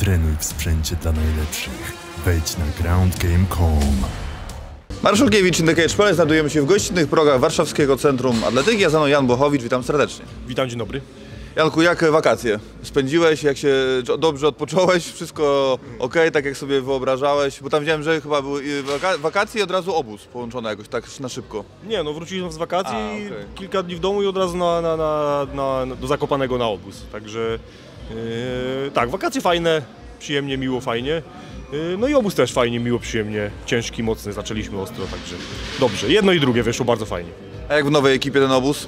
Trenuj w sprzęcie dla najlepszych. Wejdź na groundgame.com. Marszukiewicz, Indykajcz Pole, znajdujemy się w gościnnych progach Warszawskiego Centrum Atletyki. Ja za mną Jan Błachowicz, witam serdecznie. Witam, dzień dobry. Janku, jak wakacje? Spędziłeś, jak się dobrze odpocząłeś? Wszystko ok, tak jak sobie wyobrażałeś? Bo tam widziałem, że chyba były wakacje i od razu obóz połączony jakoś tak na szybko. Nie, no wróciliśmy z wakacji, okay. Kilka dni w domu i od razu do Zakopanego na obóz. Także tak, wakacje fajne, przyjemnie, miło, fajnie. No i obóz też fajnie, miło, przyjemnie, ciężki, mocny, zaczęliśmy ostro, także dobrze. Jedno i drugie wyszło bardzo fajnie. A jak w nowej ekipie ten obóz?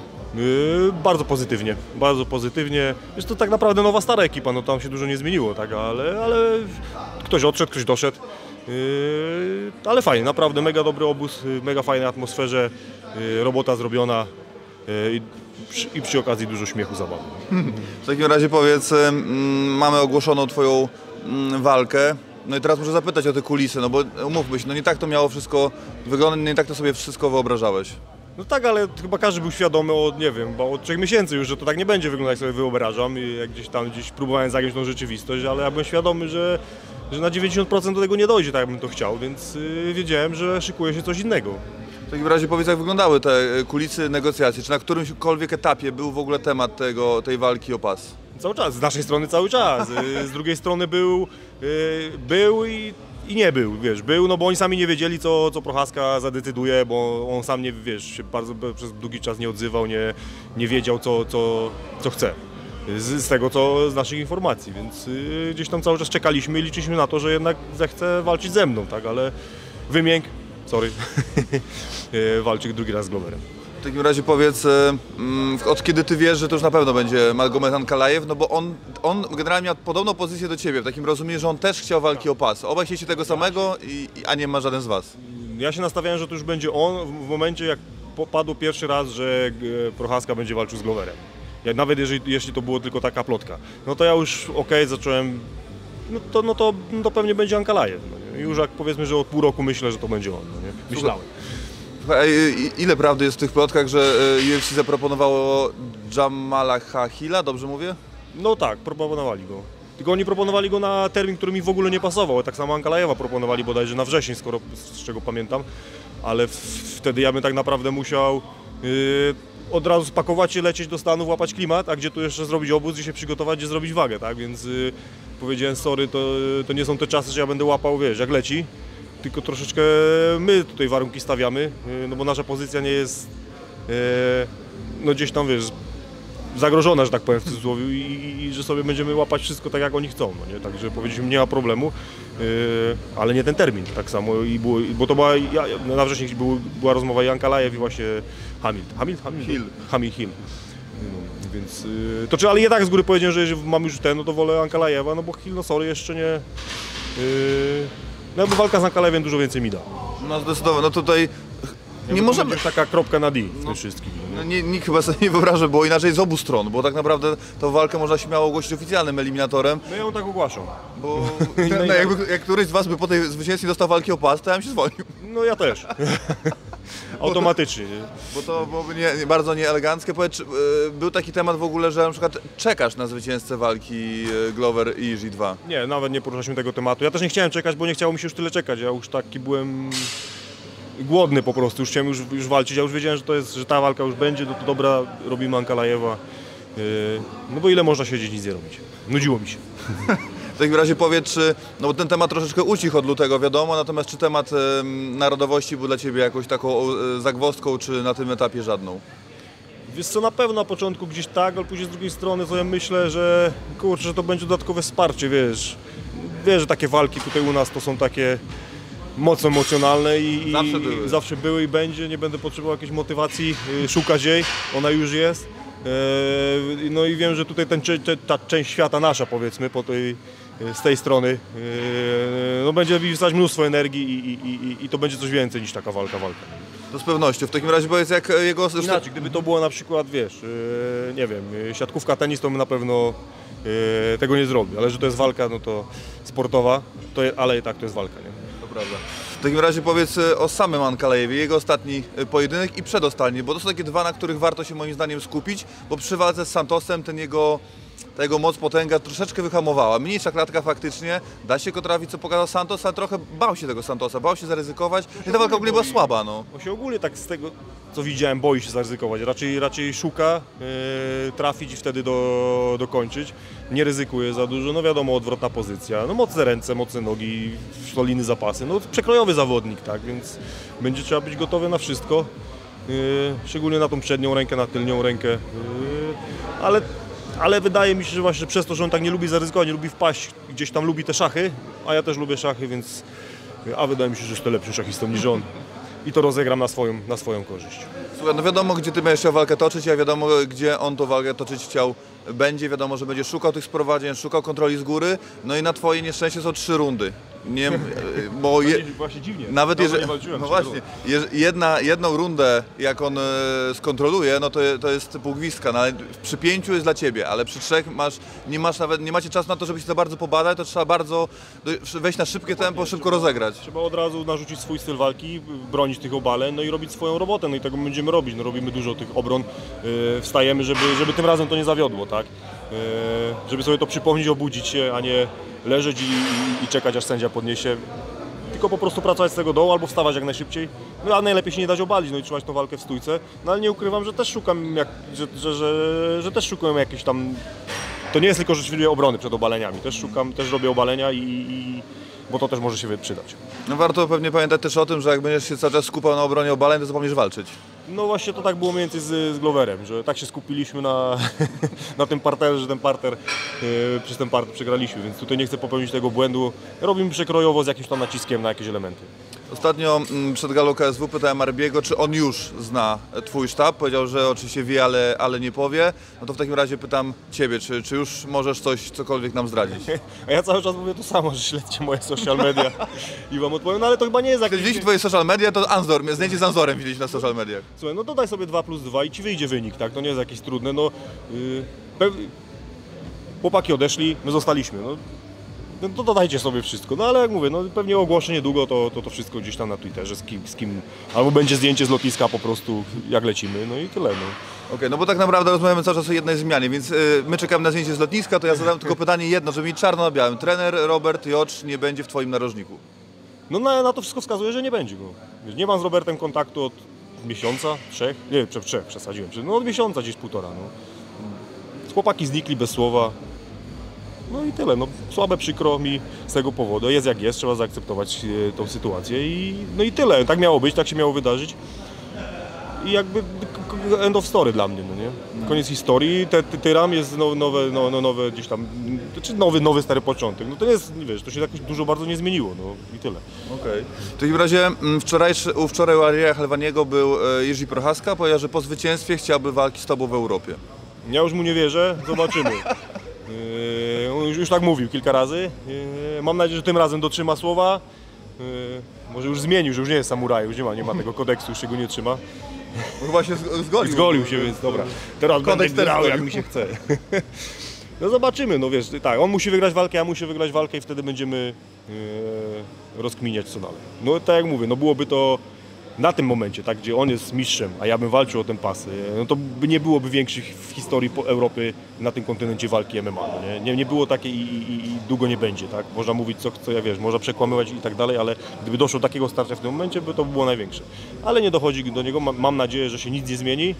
Bardzo pozytywnie, bardzo pozytywnie. Jest to tak naprawdę nowa, stara ekipa, no tam się dużo nie zmieniło, tak, ale ktoś odszedł, ktoś doszedł. Ale fajnie, naprawdę mega dobry obóz, mega fajnej atmosferze, robota zrobiona. I przy okazji dużo śmiechu, zabawy. W takim razie powiedz, mamy ogłoszoną twoją walkę. No i teraz muszę zapytać o te kulisy, no bo umówmy się, no nie tak to miało wszystko wyglądać, nie tak to sobie wszystko wyobrażałeś. No tak, ale chyba każdy był świadomy od, nie wiem, bo od 3 miesięcy już, że to tak nie będzie wyglądać, sobie wyobrażam. I jak gdzieś próbowałem zagiąć tą rzeczywistość, ale ja byłem świadomy, że na 90% do tego nie dojdzie, tak jakbym to chciał, więc wiedziałem, że szykuje się coś innego. W takim razie powiedz, jak wyglądały te kulisy negocjacji, czy na którymkolwiek etapie był w ogóle temat tej walki o pas? Cały czas, z naszej strony cały czas, z drugiej strony był i nie był, wiesz, był, no bo oni sami nie wiedzieli, co Procházka zadecyduje, bo on sam nie, wiesz, się bardzo przez długi czas nie odzywał, nie wiedział, co chce. Z tego, co z naszych informacji, więc gdzieś tam cały czas czekaliśmy i liczyliśmy na to, że jednak zechce walczyć ze mną, tak, ale wymiękł. Sorry, walczyk drugi raz z Gloverem. W takim razie powiedz, od kiedy ty wiesz, że to już na pewno będzie Magomed Ankalaev, no bo on generalnie miał podobną pozycję do ciebie, w takim rozumieniu, że on też chciał walki o pas. Obaj chcieliście tego samego, a nie ma żaden z was. Ja się nastawiałem, że to już będzie on w momencie, jak padł pierwszy raz, że Procházka będzie walczył z Gloverem. Ja, nawet jeśli to było tylko taka plotka, no to ja już okej, zacząłem, no to pewnie będzie Ankalaev. Już jak powiedzmy, że od pół roku myślę, że to będzie on, no nie? Myślałem. Ile prawdy jest w tych plotkach, że UFC zaproponowało Jamala Hamila, dobrze mówię? No tak, proponowali go. Tylko oni proponowali go na termin, który mi w ogóle nie pasował. Tak samo Ankalaewa proponowali bodajże na wrzesień, z czego pamiętam. Ale wtedy ja bym tak naprawdę musiał od razu spakować się, lecieć do Stanów, łapać klimat, a gdzie tu jeszcze zrobić obóz, gdzie się przygotować, gdzie zrobić wagę, tak? Więc powiedziałem, sorry, to nie są te czasy, że ja będę łapał, wiesz, jak leci, tylko troszeczkę my tutaj warunki stawiamy, no bo nasza pozycja nie jest, no gdzieś tam, wiesz, zagrożona, że tak powiem w cudzysłowie, i że sobie będziemy łapać wszystko tak, jak oni chcą, no nie? Także powiedzieliśmy, nie ma problemu, ale nie ten termin, tak samo, bo to była, na wrześniu była rozmowa i Ankalaev i właśnie Hamil. Więc, to czy, ale ja tak z góry powiedziałem, że jeżeli mam już ten, no to wolę Ankalaewa, no bo Hill, no sorry, jeszcze nie. No bo walka z Ankalaevem dużo więcej mi da. No zdecydowanie, no tutaj nie ja możemy... Taka kropka na D w tym wszystkim. No nikt chyba sobie nie wyobraża, bo inaczej z obu stron, bo tak naprawdę tą walkę można śmiało ogłosić oficjalnym eliminatorem. No ja ją tak ogłaszam. Bo jak któryś z was by po tej zwycięstwie dostał walki o pas, to ja bym się zwolnił. No ja też. Automatycznie. Bo to byłoby bardzo nieeleganckie. Powiedz, był taki temat w ogóle, że na przykład czekasz na zwycięzcę walki Glover i G2? Nie, nawet nie poruszaliśmy tego tematu. Ja też nie chciałem czekać, bo nie chciało mi się już tyle czekać. Ja już taki byłem głodny po prostu, już chciałem już walczyć. Ja już wiedziałem, że to jest, że ta walka już będzie, no to dobra, robimy Ankalaewa. No bo ile można siedzieć, nic nie robić. Nudziło mi się. W takim razie powiedz, czy, no bo ten temat troszeczkę ucichł od lutego, wiadomo, natomiast czy temat narodowości był dla ciebie jakąś taką zagwozdką, czy na tym etapie żadną? Wiesz co, na pewno na początku gdzieś tak, ale później z drugiej strony to ja myślę, że kurczę, że to będzie dodatkowe wsparcie, wiesz. Wiesz, że takie walki tutaj u nas to są takie mocno emocjonalne zawsze były i będzie, nie będę potrzebował jakiejś motywacji, szukać jej, ona już jest. No i wiem, że tutaj ta część świata nasza, powiedzmy, z tej strony, no będzie wstać mnóstwo energii i to będzie coś więcej niż taka walka. To z pewnością. W takim razie powiedz, jak jego... Inaczej, gdyby to było na przykład, wiesz, nie wiem, siatkówka, tenis, to bym na pewno tego nie zrobił, ale że to jest walka, no to sportowa, ale i tak to jest walka, nie? To prawda. W takim razie powiedz o samym Ankalaewie, jego ostatni pojedynek i przedostatni, bo to są takie dwa, na których warto się moim zdaniem skupić, bo przy walce z Santosem ten jego ta jego moc, potęga troszeczkę wyhamowała. Mniejsza klatka faktycznie, da się go trafić, co pokazał Santos, a trochę bał się tego Santosa, bał się zaryzykować. I ta walka w ogóle była słaba, no. On się ogólnie tak z tego, co widziałem, boi się zaryzykować. Raczej szuka trafić i wtedy dokończyć. Nie ryzykuje za dużo, no wiadomo, odwrotna pozycja. No mocne ręce, mocne nogi, śloliny, zapasy. No przekrojowy zawodnik, tak, więc będzie trzeba być gotowy na wszystko. Szczególnie na tą przednią rękę, na tylnią rękę. Ale wydaje mi się, że właśnie przez to, że on tak nie lubi zaryzykować, nie lubi wpaść, gdzieś tam lubi te szachy, a ja też lubię szachy, więc... A wydaje mi się, że jestem lepszym szachistą niż on. I to rozegram na swoją korzyść. Słuchaj, no wiadomo, gdzie ty będziesz chciał walkę toczyć, a wiadomo, gdzie on tą walkę toczyć chciał będzie. Wiadomo, że będzie szukał tych sprowadzeń, szukał kontroli z góry. No i na twoje nieszczęście są 3 rundy. Nie, bo właśnie dziwnie. Nawet jeżeli, no właśnie, jedną rundę, jak on skontroluje, no to jest pół gwizdka. Przy 5 jest dla ciebie, ale przy 3 nie macie czasu na to, żeby się za bardzo pobadać, to trzeba bardzo wejść na szybkie tempo, szybko rozegrać. Trzeba od razu narzucić swój styl walki, bronić tych obaleń, no i robić swoją robotę, no i tego będziemy robić. No, robimy dużo tych obron, wstajemy, żeby tym razem to nie zawiodło, tak? Żeby sobie to przypomnieć, obudzić się, a nie leżeć i czekać, aż sędzia podniesie. Tylko po prostu pracować z tego dołu albo wstawać jak najszybciej. No, a najlepiej się nie dać obalić, no i trzymać tą walkę w stójce. No ale nie ukrywam, że też szukam, jakieś tam... To nie jest tylko rzeczywiście obrony przed obaleniami. Też robię obalenia bo to też może się przydać. No warto pewnie pamiętać też o tym, że jak będziesz się cały czas skupiał na obronie obaleń, to zapomnisz walczyć. No właśnie to tak było mniej więcej z Gloverem, że tak się skupiliśmy na tym parterze, że przez ten parter przegraliśmy, więc tutaj nie chcę popełnić tego błędu. Robimy przekrojowo z jakimś tam naciskiem na jakieś elementy. Ostatnio przed galą KSW pytałem Arbiego, czy on już zna twój sztab. Powiedział, że oczywiście wie, ale nie powie. No to w takim razie pytam ciebie, czy już możesz cokolwiek nam zdradzić? A ja cały czas mówię to samo, że śledźcie moje social media i wam odpowiem, no ale to chyba nie jest... Śledziliście twoje social media, to Anzor, zdjęcie z Anzorem widzieliście na social mediach. Słuchaj, no dodaj sobie 2 + 2 i ci wyjdzie wynik, tak? To nie jest jakieś trudne, no... Chłopaki odeszli, my zostaliśmy, no. No to dodajcie sobie wszystko, no ale jak mówię, no pewnie ogłoszę niedługo to wszystko gdzieś tam na Twitterze, z kim, albo będzie zdjęcie z lotniska po prostu, jak lecimy, no i tyle, no. Okej, no bo tak naprawdę rozmawiamy cały czas o jednej zmianie, więc my czekamy na zdjęcie z lotniska, to ja zadam tylko pytanie jedno, żeby mi czarno na białym. Trener Robert Jocz nie będzie w twoim narożniku? No na to wszystko wskazuje, że nie będzie go. Nie mam z Robertem kontaktu od miesiąca, 3, nie, przez 3 przesadziłem, no od miesiąca gdzieś 1,5, no. Chłopaki znikli bez słowa. No i tyle, no słabe, przykro mi z tego powodu, jest jak jest, trzeba zaakceptować tą sytuację i tyle, tak miało być, tak się miało wydarzyć i jakby end of story dla mnie, no nie? Koniec historii, tyram jest nowe gdzieś tam, czy nowy stary początek, no to nie jest, wiesz, to się tak dużo bardzo nie zmieniło, no i tyle. Okej. W takim razie wczoraj u Ariela Helwaniego był Jiří Procházka, powiedział, że po zwycięstwie chciałby walki z tobą w Europie. Ja już mu nie wierzę, zobaczymy. Już tak mówił kilka razy. Mam nadzieję, że tym razem dotrzyma słowa. Może już zmienił, że już nie jest samuraj, już nie ma tego kodeksu, już się go nie trzyma. Chyba się zgolił. Zgolił się, więc dobra. Teraz kodeks będę grał, jak mi się chce. No zobaczymy, no wiesz, tak, on musi wygrać walkę, ja muszę wygrać walkę i wtedy będziemy rozkminiać co dalej. No tak jak mówię, no byłoby to na tym momencie, tak, gdzie on jest mistrzem, a ja bym walczył o ten pas, no to nie byłoby większych w historii Europy na tym kontynencie walki MMA. Nie? Nie było takiej i długo nie będzie, tak? Można mówić co ja wiesz, można przekłamywać i tak dalej, ale gdyby doszło do takiego starcia w tym momencie, by to było największe. Ale nie dochodzi do niego, mam nadzieję, że się nic nie zmieni.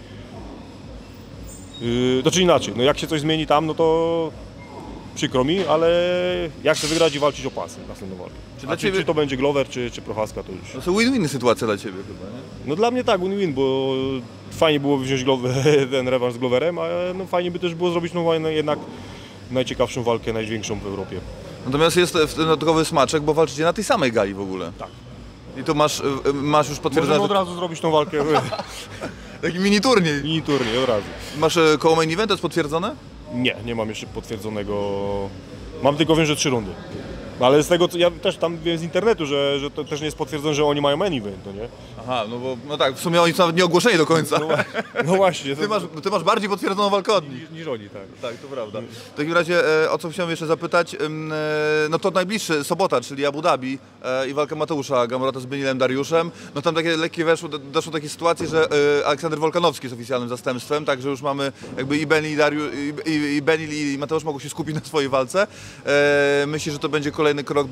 Znaczy inaczej, no jak się coś zmieni tam, no to... Przykro mi, ale ja chcę wygrać i walczyć o pasy następną walkę. Czy to będzie Glover, czy Procházka, to już... No to win-win sytuacja dla ciebie chyba, nie? No dla mnie tak, win-win, bo fajnie byłoby wziąć ten rewanż z Gloverem, a no fajnie by też było zrobić jednak najciekawszą walkę, największą w Europie. Natomiast jest dodatkowy smaczek, bo walczycie na tej samej gali w ogóle. Tak. I to masz już potwierdzone... Możemy od razu zrobić tą walkę. Taki mini-turniej. Mini-turniej, od razu. Masz koło main event, to jest potwierdzone? Nie mam jeszcze potwierdzonego. Mam tylko, wiem, że 3 rundy. No ale z tego, co ja też tam wiem z internetu, że to też nie jest potwierdzone, że oni mają main event, to nie? Aha, no bo no tak, w sumie oni są nawet nie ogłoszeni do końca. No właśnie. Ty masz bardziej potwierdzoną walkę od nich. Niż oni, tak. Tak, to prawda. W takim razie, o co chciałem jeszcze zapytać, no to najbliższy, sobota, czyli Abu Dhabi i walka Mateusza Gamrota z Benilem Dariuszem. No tam takie lekkie doszło do takiej sytuacji, że Aleksander Volkanowski jest oficjalnym zastępstwem, także już mamy jakby i Benil i Mateusz mogą się skupić na swojej walce. Myślisz, że to będzie kolejny krok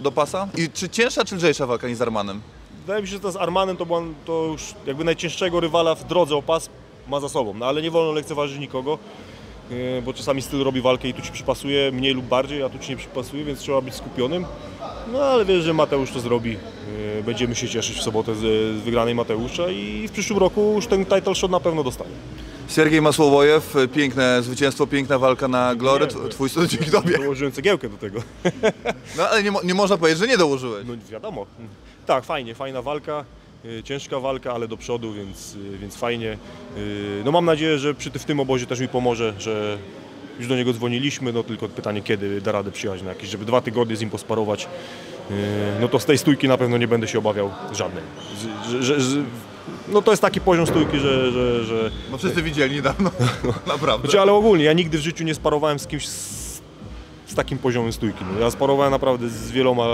do pasa? I czy cięższa, czy lżejsza walka niż z Armanem? Wydaje mi się, że ta z Armanem to już jakby najcięższego rywala w drodze o pas ma za sobą, no ale nie wolno lekceważyć nikogo, bo czasami styl robi walkę i tu ci przypasuje mniej lub bardziej, a tu ci nie przypasuje, więc trzeba być skupionym. No ale wiesz, że Mateusz to zrobi. Będziemy się cieszyć w sobotę z wygranej Mateusza i w przyszłym roku już ten title shot na pewno dostanie. Siarhei Maslobojeu, piękne zwycięstwo, piękna walka na Glory, twój studium dzięki tobie. Dołożyłem cegiełkę do tego. No ale nie można powiedzieć, że nie dołożyłeś. No wiadomo. Tak, fajnie, fajna walka, ciężka walka, ale do przodu, więc fajnie. No mam nadzieję, że w tym obozie też mi pomoże, że już do niego dzwoniliśmy, no tylko pytanie, kiedy da radę przyjechać na jakieś, żeby 2 tygodnie z nim posparować. No to z tej stójki na pewno nie będę się obawiał żadnej. No to jest taki poziom stójki, że... No wszyscy widzieli niedawno, naprawdę. Znaczy, ale ogólnie, ja nigdy w życiu nie sparowałem z kimś z takim poziomem stójki. No, ja sparowałem naprawdę z wieloma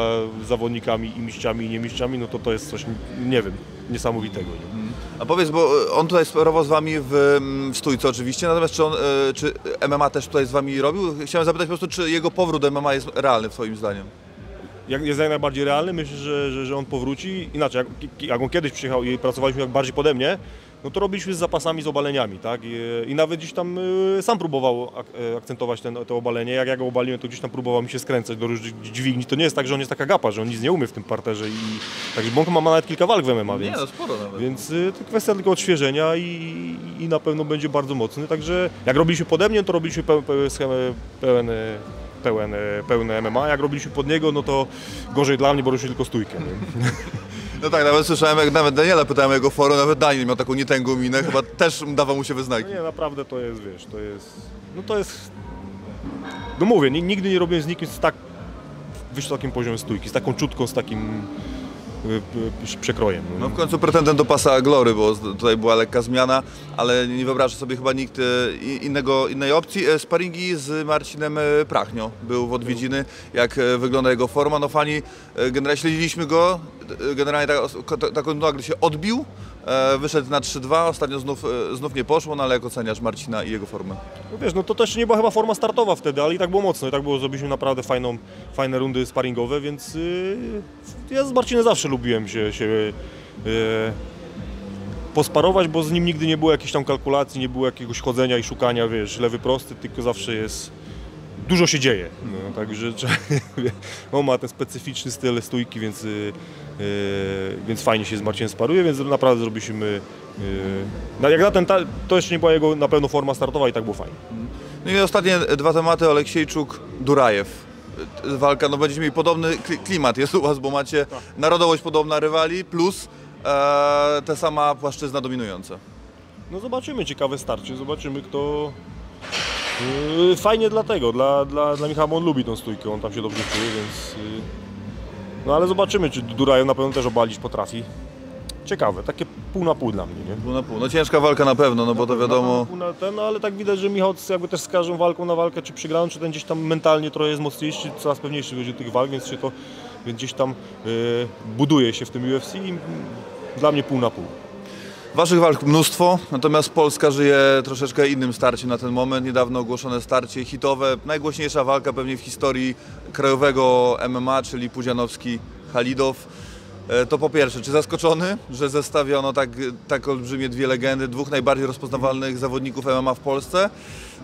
zawodnikami, i mistrzami, i niemistrzami, no to jest coś, nie wiem, niesamowitego. Nie? A powiedz, bo on tutaj sparował z wami w stójce oczywiście, natomiast czy MMA też tutaj z wami robił? Chciałem zapytać po prostu, czy jego powrót do MMA jest realny w twoim zdaniem? Jest jak najbardziej realny, myślę, że on powróci. Inaczej, jak on kiedyś przyjechał i pracowaliśmy jak bardziej pode mnie, no to robiliśmy z zapasami, z obaleniami, tak? I nawet gdzieś tam sam próbował akcentować to obalenie. Jak ja go obaliłem, to gdzieś tam próbował mi się skręcać do różnych dźwigni. To nie jest tak, że on jest taka gapa, że on nic nie umie w tym parterze. Także bo on ma nawet kilka walk w MMA, więc, nie, no sporo nawet. Więc to kwestia tylko odświeżenia i na pewno będzie bardzo mocny. Także jak robiliśmy pode mnie, to robiliśmy pełne MMA. Jak robiliśmy pod niego, no to gorzej dla mnie, bo robiliśmy tylko stójkę. Nie? No tak, nawet słyszałem, jak nawet Daniela pytałem o jego forum, nawet Daniel miał taką nietęgą minę, chyba też dawał mu się wyznaki. No nie, naprawdę to jest, wiesz, to jest... No to jest... No mówię, nigdy nie robiłem z nikim z tak wysokim poziomem stójki, z taką czutką, z takim... przekrojem. No w końcu pretendent do pasa Glory, bo tutaj była lekka zmiana, ale nie wyobrażę sobie chyba nikt innej opcji. Sparingi z Marcinem Prachnio był w odwiedziny, jak wygląda jego forma. No fani, generalnie śledziliśmy go, generalnie taką nagle się odbił, wyszedł na 3-2, ostatnio znów nie poszło, no ale jak oceniasz Marcina i jego formę? No wiesz, no to też nie była chyba forma startowa wtedy, ale i tak było mocno, i tak było, zrobiliśmy naprawdę fajne rundy sparingowe, więc ja z Marcinem zawsze lubiłem się posparować, bo z nim nigdy nie było jakichś tam kalkulacji, nie było jakiegoś chodzenia i szukania, wiesz, lewy prosty, tylko zawsze jest... Dużo się dzieje, no, także on ma ten specyficzny styl stójki, więc fajnie się z Marcinem sparuje, więc naprawdę zrobiliśmy... Jak na ten, to jeszcze nie była jego na pewno forma startowa i tak było fajnie. No i ostatnie 2 tematy, Aleksiejczuk, Durajew. Walka, no będziecie mieli podobny klimat, jest u was, bo macie narodowość podobna rywali, plus ta sama płaszczyzna dominująca. No zobaczymy, ciekawe starcie, zobaczymy kto... Fajnie dlatego, dla Michała, bo on lubi tą stójkę, on tam się dobrze czuje, więc... No ale zobaczymy, czy Durajew na pewno też obalić potrafi. Ciekawe, takie pół na pół dla mnie, nie? Pół na pół, no ciężka walka na pewno, no bo to wiadomo... No ale tak widać, że Michał jakby też z każdą walką na walkę, czy przegraną, czy ten gdzieś tam mentalnie trochę jest mocniejszy, coraz pewniejszy będzie tych walk, więc się to gdzieś tam buduje się w tym UFC i dla mnie pół na pół. Waszych walk mnóstwo, natomiast Polska żyje troszeczkę innym starciem na ten moment. Niedawno ogłoszone starcie hitowe, najgłośniejsza walka pewnie w historii krajowego MMA, czyli Pudzianowski-Halidow. To po pierwsze, czy zaskoczony, że zestawiono tak olbrzymie 2 legendy, 2 najbardziej rozpoznawalnych zawodników MMA w Polsce?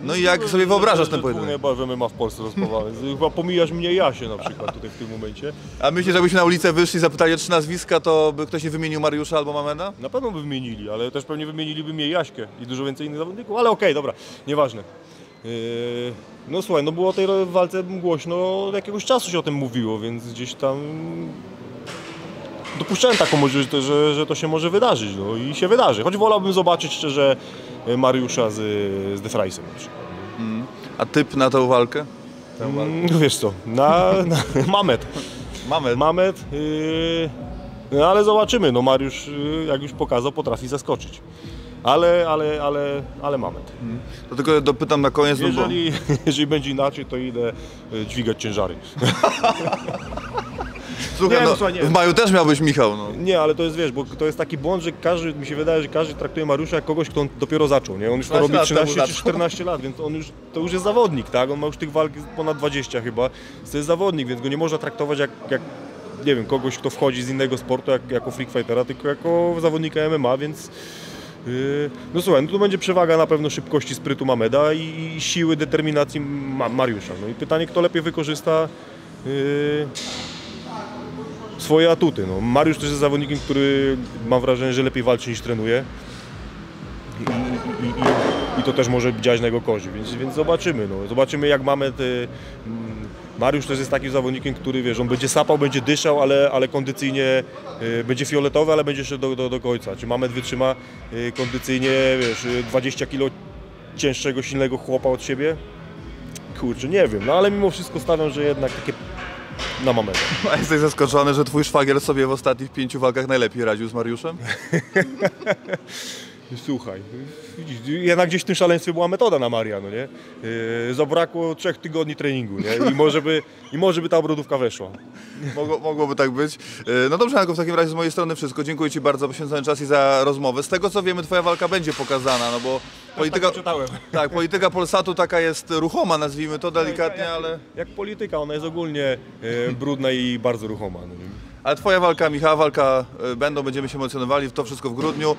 No i jak sobie wyobrażasz ten pojedynek? 2 najbardziej MMA w Polsce rozpoznawalnych. Chyba pomijasz mnie i Jasię na przykład tutaj w tym momencie. A myślisz, żebyśmy na ulicę wyszli i zapytali o 3 nazwiska, to by ktoś nie wymienił Mariusza albo Mameda? Na pewno by wymienili, ale też pewnie wymieniliby mnie i Jaśkę i dużo więcej innych zawodników, ale okej, dobra, nieważne. No słuchaj, no było o tej walce głośno, od jakiegoś czasu się o tym mówiło, więc gdzieś tam... Dopuszczałem taką możliwość, że to się może wydarzyć, no i się wydarzy. Choć wolałbym zobaczyć szczerze Mariusza z Defraissem. A typ na tę walkę? tę walkę? Wiesz co, Mamed. Mamed. No ale zobaczymy, no Mariusz, jak już pokazał, potrafi zaskoczyć. Ale Mamed. To tylko dopytam na koniec. Jeżeli będzie inaczej, to idę dźwigać ciężary. Słuchaj, nie. W maju też miał być Michał. No. Nie, ale to jest, wiesz, bo to jest taki błąd, że każdy, mi się wydaje, że każdy traktuje Mariusza jak kogoś, kto on dopiero zaczął, nie? On już to robi 13 czy 14 lat, więc on już, to już jest zawodnik, tak? On ma już tych walk ponad 20 chyba, to jest zawodnik, więc go nie można traktować jak nie wiem, kogoś, kto wchodzi z innego sportu, jako freak fightera, tylko jako zawodnika MMA, więc... No słuchaj, no tu będzie przewaga na pewno szybkości, sprytu Mameda i siły, determinacji Mariusza. No i pytanie, kto lepiej wykorzysta swoje atuty. No, Mariusz też jest zawodnikiem, który mam wrażenie, że lepiej walczy niż trenuje. I to też może działać na jego korzyść, więc zobaczymy. No. Zobaczymy, jak Mamed... Mariusz też jest takim zawodnikiem, który, wiesz, on będzie sapał, będzie dyszał, ale kondycyjnie będzie fioletowy, ale będzie szedł do końca. Czy Mamed wytrzyma kondycyjnie, wiesz, 20 kg cięższego, silnego chłopa od siebie? Kurczę, nie wiem, no ale mimo wszystko stawiam, że jednak takie na Mameda. A jesteś zaskoczony, że twój szwagier sobie w ostatnich 5 walkach najlepiej radził z Mariuszem? Słuchaj, jednak gdzieś w tym szaleństwie była metoda na Maria, no nie? Zabrakło 3 tygodni treningu, nie? I może by ta obrodówka weszła. Mogłoby tak być. No dobrze, Janku, w takim razie z mojej strony wszystko. Dziękuję ci bardzo za poświęcony czas i za rozmowę. Z tego co wiemy, twoja walka będzie pokazana, no bo polityka, tak, polityka Polsatu taka jest ruchoma, nazwijmy to delikatnie, ale... Jak polityka, ona jest ogólnie brudna i bardzo ruchoma. No nie? Ale twoja walka, Michała walka będziemy się emocjonowali, to wszystko w grudniu.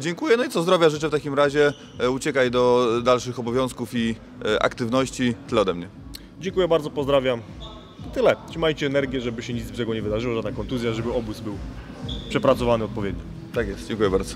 Dziękuję, no i co, zdrowia życzę w takim razie, uciekaj do dalszych obowiązków i aktywności, tyle ode mnie. Dziękuję bardzo, pozdrawiam. Tyle, trzymajcie energię, żeby się nic z brzegu nie wydarzyło, żadna kontuzja, żeby obóz był przepracowany odpowiednio. Tak jest, dziękuję bardzo.